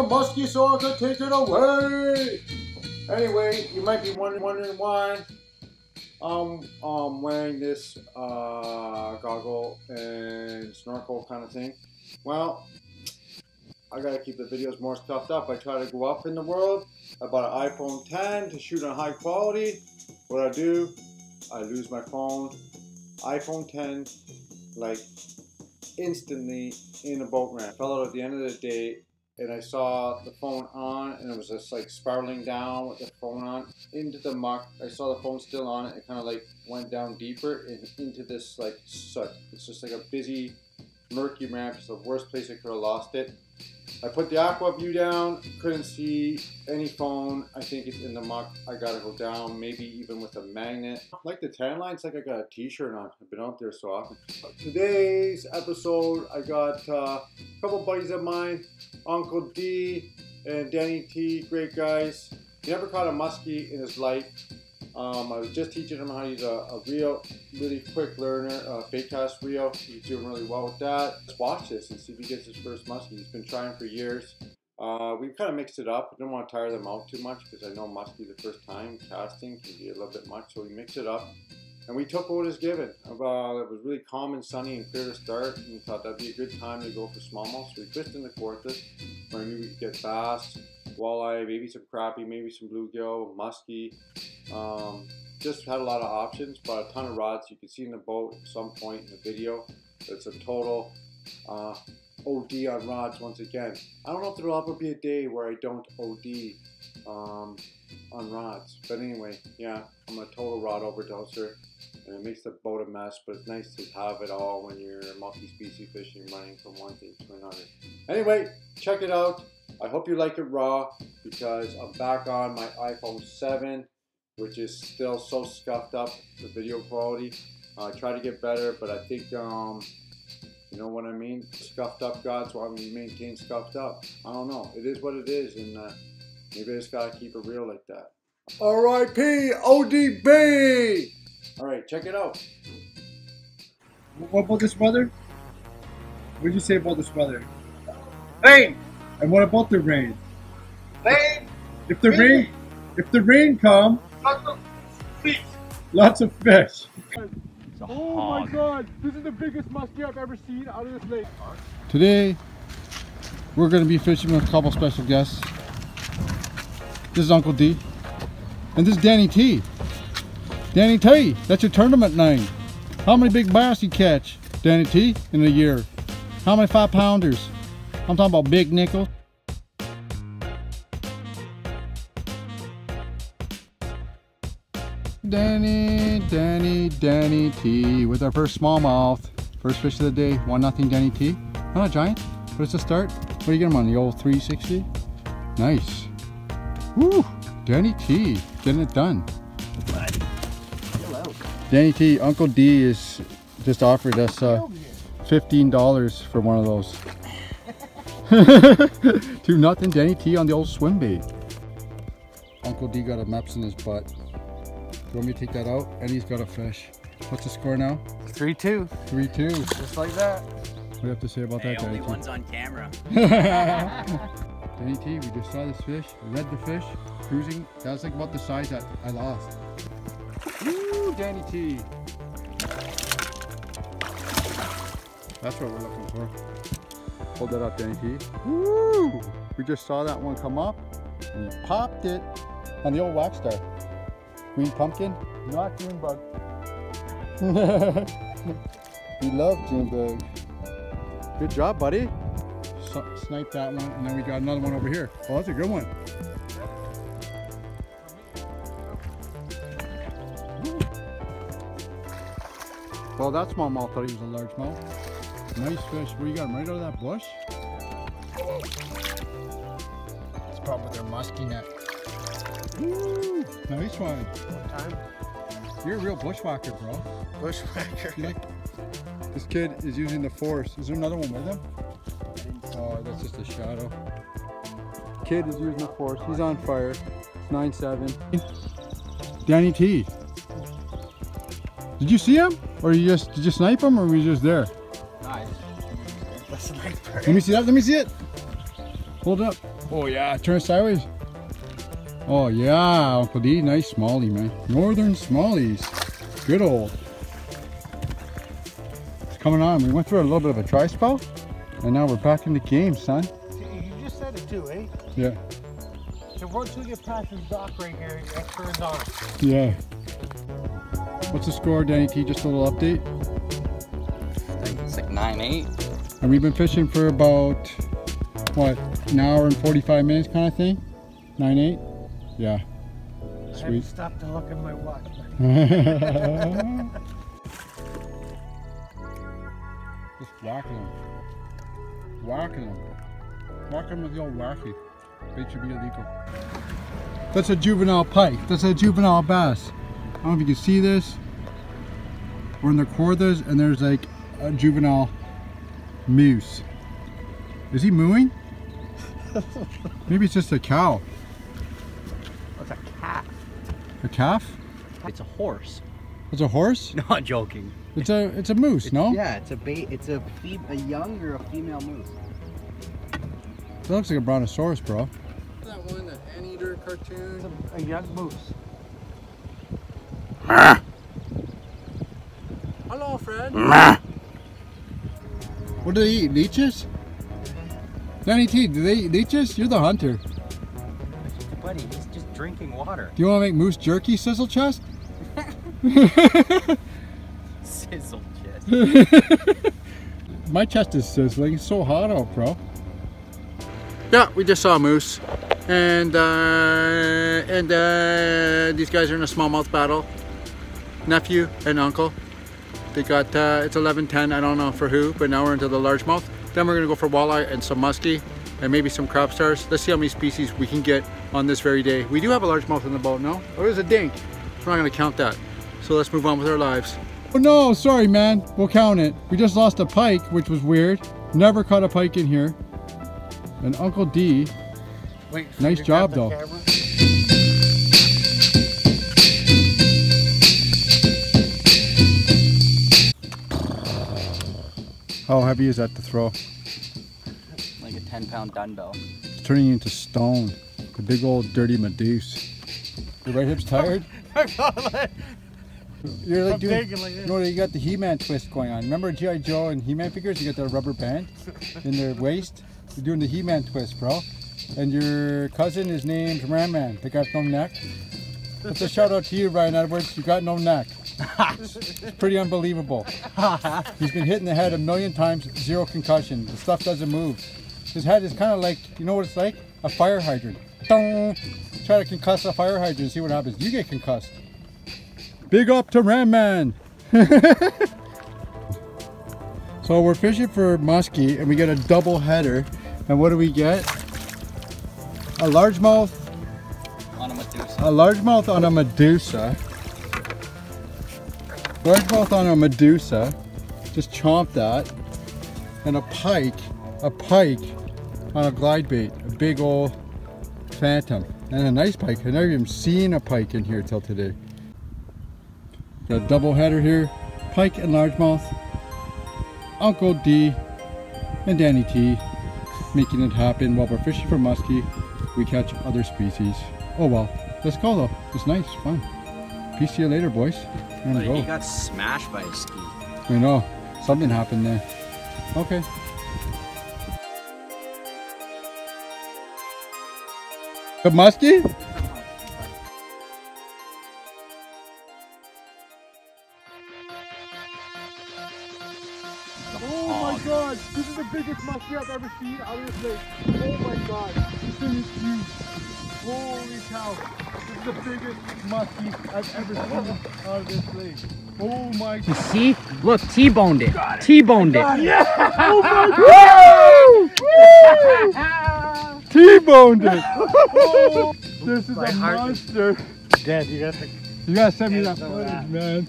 a musky so I could take it away. Anyway, you might be wondering why I'm wearing this goggle and snorkel kind of thing. Well, I gotta keep the videos more stuffed up. I try to go up in the world. I bought an iPhone 10 to shoot on high quality. What I do, I lose my phone. iPhone 10, like instantly in a boat ramp. Fell out at the end of the day, and I saw the phone on, and it was just like spiraling down with the phone on into the muck. I saw the phone still on it. It kind of like went down deeper and into this like suck. It's just like a busy, murky ramp. It's the worst place I could have lost it. I put the aqua view down, couldn't see any phone. I think it's in the muck. I gotta go down, maybe even with a magnet. Like the tan line, it's like I got a t-shirt on. I've been out there so often. Today's episode, I got a couple buddies of mine, Uncle D and Danny T, great guys. He never caught a muskie in his life. I was just teaching him how to use a reel, really quick learner, bait cast reel. He's doing really well with that. Let's watch this and see if he gets his first muskie. He's been trying for years. We've kind of mixed it up. I don't want to tire them out too much because I know muskie the first time casting can be a little bit much. So we mixed it up and we took what is given. It was really calm and sunny and clear to start, and we thought that'd be a good time to go for smallmouth. So we fished in the Kawarthas where I knew we could get bass, walleye, maybe some crappie, maybe some bluegill, muskie. Just had a lot of options, but a ton of rods. You can see in the boat at some point in the video. It's a total OD on rods once again. I don't know if there will ever be a day where I don't OD on rods. But anyway, yeah, I'm a total rod overdoser, and it makes the boat a mess, but it's nice to have it all when you're multi-species fishing, running from one thing to another. Anyway, check it out. I hope you like it raw, because I'm back on my iPhone 7. Which is still so scuffed up, the video quality. I try to get better, but I think, you know what I mean? Scuffed up, God, so I'm gonna maintain scuffed up. I don't know, it is what it is, and maybe I just gotta keep it real like that. R.I.P. ODB! All right, check it out. What about this weather? What did you say about this weather? Rain! And what about the rain? Rain! If the rain, comes, lots of fish. Oh my God, this is the biggest muskie I've ever seen out of this lake. Today, we're going to be fishing with a couple special guests. This is Uncle D. And this is Danny T. Danny T, that's your tournament name. How many big bass you catch, Danny T, in a year? How many 5-pounders? I'm talking about big nickels. Danny T with our first smallmouth. First fish of the day, 1-0 Danny T. Not a giant, but it's a start. What do you get him on, the old 360? Nice. Woo! Danny T, getting it done. Hello. Danny T, Uncle D is just offered us $15 for one of those. 2-0 Danny T on the old swim bait. Uncle D got a Meps in his butt. You want me to take that out? And he's got a fish. What's the score now? 3-2. 3-2. Just like that. What do you have to say about that, Danny T? Only one's on camera. Danny T, we just saw this fish, read the fish, cruising. That was like about the size that I lost. Woo, Danny T. That's what we're looking for. Hold that up, Danny T. Woo! We just saw that one come up, and he popped it on the old wax star. Green pumpkin, not June bug. We love June bug. Good job, buddy. Snipe that one, and then we got another one over here. Oh, that's a good one. Well, that smallmouth thought he was a largemouth. Nice fish. What, you got him right out of that bush? That's the problem with their musky net. Woo! Nice one. One time. You're a real bushwhacker, bro. Bushwhacker. Like, this kid is using the force. Is there another one with him? Oh, that's just a shadow. Kid is using the force. He's on fire. 9-7. Danny T. Did you see him? Or you just did you snipe him, or were you just there? Nice. Let me see that. Let me see it. Hold up. Oh yeah, turn it sideways. Oh yeah, Uncle D, nice smallie, man. Northern smallies, good old. It's coming on. We went through a little bit of a dry spell, and now we're back in the game, son. You just said it too, eh? Yeah. So once we get past this dock right here, it turns on. Yeah. What's the score, Danny T? Just a little update. I think it's like 9-8. And we've been fishing for about, what, an hour and 45 minutes kind of thing? 9-8? Yeah. Sweet. I haven't stopped to look at my watch, buddy. Just whacking them. Whacking them. Whacking them with the old wacky. It should be illegal. That's a juvenile pike. That's a juvenile bass. I don't know if you can see this. We're in the Kawarthas and there's like a juvenile moose. Is he mooing? Maybe it's just a cow. That's a calf. A calf? It's a horse. It's a horse? No, I'm joking. It's a moose, no? Yeah, it's a young or a female moose. That looks like a brontosaurus, bro. That one, that anteater cartoon. A young moose. Hello, Fred. What do they eat? Leeches? Danny T, do they eat leeches? You're the hunter. Buddy, he's just drinking water. Do you want to make moose jerky, sizzle chest? Sizzle chest. My chest is sizzling. It's so hot out, bro. Yeah, we just saw a moose, and these guys are in a smallmouth battle. Nephew and uncle. They got it's 11-10. I don't know for who, but now we're into the largemouth. Then we're gonna go for walleye and some musky, and maybe some crab stars. Let's see how many species we can get on this very day. We do have a largemouth in the boat, no? Or is it dink? We're not gonna count that. So let's move on with our lives. Oh no, sorry man. We'll count it. We just lost a pike, which was weird. Never caught a pike in here. And Uncle D, nice job though. Camera. How heavy is that to throw? Like a 10-pound dumbbell. It's turning you into stone. The big old dirty Medusa. Your right hip's tired? You're like doing, like no, you got the He-Man twist going on. Remember G.I. Joe and He-Man figures? You got that rubber band in their waist? You're doing the He-Man twist, bro. And your cousin is named Ram Man. They got no neck. That's a shout out to you, Ryan Edwards. You got no neck. It's pretty unbelievable. He's been hit in the head 1,000,000 times, zero concussion. The stuff doesn't move. His head is kind of like, you know what it's like? A fire hydrant. Dong! Try to concuss a fire hydrant and see what happens. You get concussed. Big up to Ram Man. So we're fishing for musky and we get a double header. And what do we get? A largemouth on a Medusa. A largemouth on a Medusa. Largemouth on a Medusa. Just chomp that. And a pike on a glide bait. A big old phantom. And a nice pike. I've never even seen a pike in here till today. Got a double header here. Pike and largemouth. Uncle D and Danny T making it happen. While we're fishing for musky, we catch other species. Oh well, let's go though. It's nice, fun. Peace, see you later, boys. But he got smashed by a ski. I know, something happened there. Okay. The musky? This is the biggest muskie I've ever seen out of this lake. Oh my god, this thing is huge. Holy cow, this is the biggest muskie I've ever seen out of this lake. Oh my god. You see? Look, T-boned it. T-boned it. Yeah! Oh my god! Woo! Woo! T-boned it. Oh, this is a monster. Dad, you gotta send me that footage, man.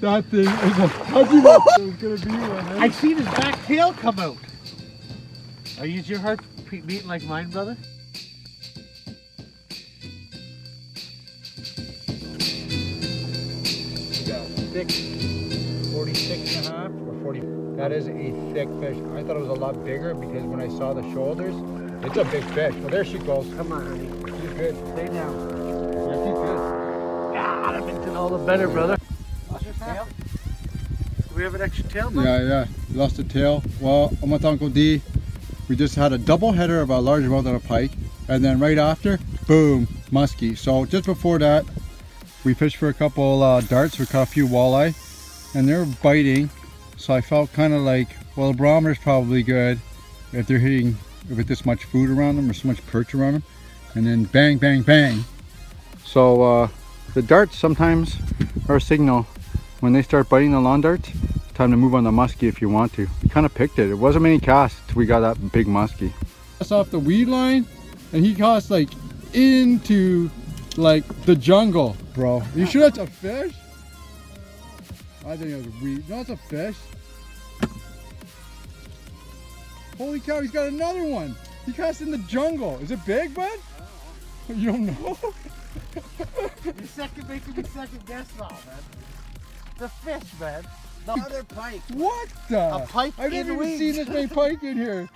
That thing is a fuzzy monster. It's gonna be one, eh? I seen his back tail come out. Are you your heart beating like mine, brother? You got a thick 46.5 or 40. That is a thick fish. I thought it was a lot bigger because when I saw the shoulders, It's a big fish. Well, there she goes. Come on, honey. You're good. Stay down. You're too good. God, I've been doing all the better, brother. Lost your tail? Do we have an extra tail, bud? Yeah. Lost a tail. Well, I'm with Uncle D. We just had a double header of a largemouth and a pike. And then right after, boom, musky. So just before that, we fished for a couple darts. We caught a few walleye. And they're biting. So I felt kind of like, well, the barometer's probably good if they're hitting with this much food around them or so much perch around them, and then bang, bang, bang. So the darts sometimes are a signal. When they start biting the lawn darts, it's time to move on the musky if you want to. We kind of picked it. It wasn't many casts till we got that big musky. That's off the weed line, and he cast like into like the jungle, bro. Are you sure that's a fish? I think it was a weed. No, it's a fish. Holy cow, he's got another one. He cast in the jungle. Is it big, bud? I don't know. You don't know? You're making me second guess now, man. The fish, man. The other pike. What the? A pike in weeds. I've never seen this many pike in here.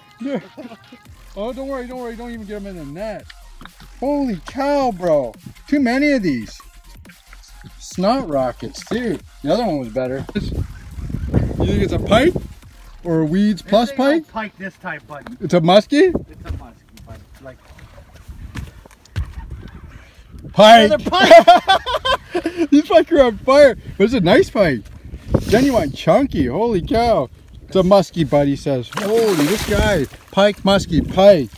Oh, don't worry. Don't even get them in the net. Holy cow, bro. Too many of these. Snot rockets, too. The other one was better. You think it's a pike? Or weeds plus pike? Pike this type, but it's a musky? It's a musky, but like pike! Another pike! These pike are on fire, but it's a nice pike. Genuine chunky, holy cow. It's a musky, buddy says. Holy, this guy. Pike, musky, pike.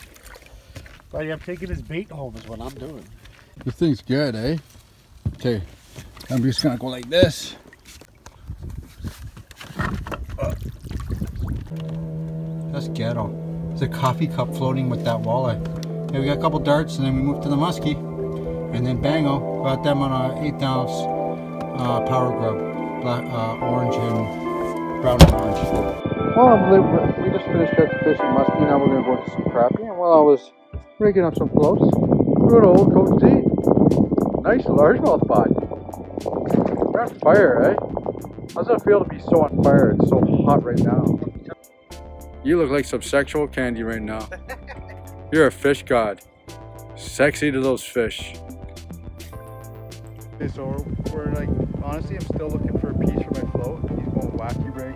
Buddy, I'm taking his bait home is what I'm doing. This thing's good, eh? Okay, I'm just gonna go like this. That's ghetto. It's a coffee cup floating with that walleye. Yeah, we got a couple darts and then we moved to the musky. And then bango, got them on an 1/8 ounce power grub. Black, orange and brown and orange. Well, we just finished up fishing musky. Now we're going to go into some crappie. And while I was rigging up some floats, good old Coach Z. Nice largemouth bite. We're on fire, eh? How's it feel to be so on fire and so hot right now? You look like some sexual candy right now. You're a fish god. Sexy to those fish. Okay, so we're like, honestly, I'm still looking for a piece for my float. He's going wacky break.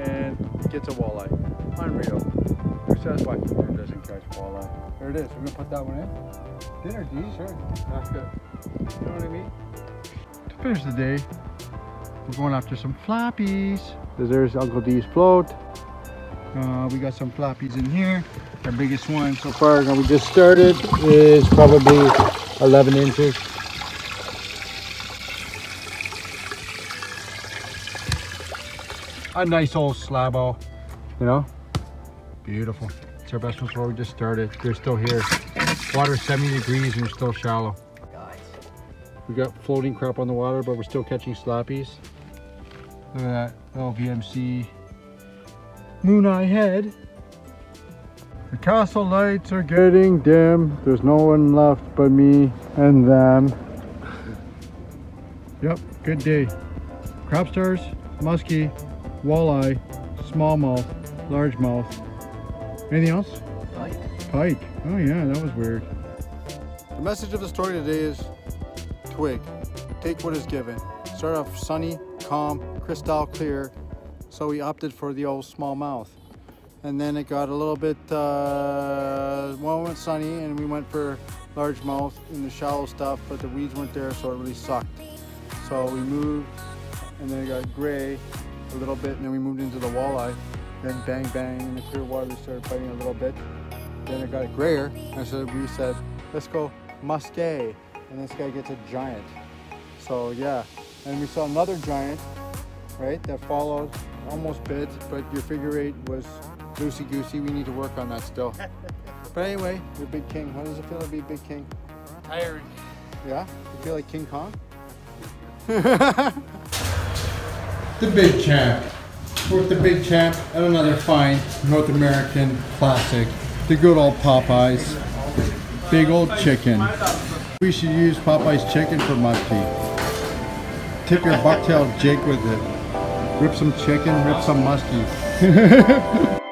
And he gets a walleye. Unreal. Who says wacky worm doesn't catch walleye? There it is. We're going to put that one in. Dinner, D, sure. That's good. You know what I mean? To finish the day, we're going after some flappies. There's Uncle D's float. We got some flappies in here. Our biggest one so far that we just started is probably 11 inches. A nice old slabbo, you know? Beautiful. It's our best one so far. We just started. They're still here. Water 70 degrees and we're still shallow. Guys. We got floating crap on the water, but we're still catching slappies. Look at that little VMC. Moon Eye Head. The castle lights are getting dim. There's no one left but me and them. Yep, good day. Crab stars, musky, walleye, smallmouth, largemouth. Anything else? Pike. Pike. Oh yeah, that was weird. The message of the story today is twig. Take what is given. Start off sunny, calm, crystal clear. So we opted for the old smallmouth, and then it got a little bit well, it went sunny and we went for largemouth in the shallow stuff, but the weeds weren't there, so it really sucked. So we moved, and then it got gray a little bit, and then we moved into the walleye. Then bang bang in the clear water, we started biting a little bit. Then it got grayer, and so we said, let's go musky, and this guy gets a giant. So yeah, and we saw another giant, right, that followed. Almost bit, but your figure eight was loosey-goosey. We need to work on that still. But anyway, you're big king. How does it feel to be big king? Tired. Yeah? You feel like King Kong? The big champ. We're with the big champ at another fine North American classic. The good old Popeyes. Big old chicken. We should use Popeyes chicken for musky. Tip your bucktail jig with it. Rip some chicken, rip some musky.